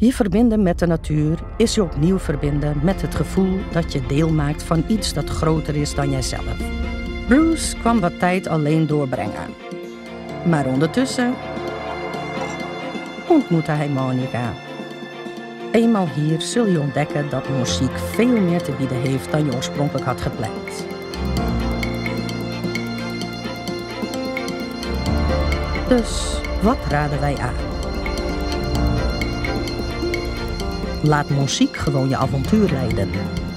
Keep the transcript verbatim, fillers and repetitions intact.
Je verbinden met de natuur is je opnieuw verbinden met het gevoel dat je deel maakt van iets dat groter is dan jijzelf. Bruce kwam wat tijd alleen doorbrengen. Maar ondertussen ontmoette hij Mónica. Eenmaal hier zul je ontdekken dat Monchique veel meer te bieden heeft dan je oorspronkelijk had gepland. Dus wat raden wij aan? Laat Monchique gewoon je avontuur leiden.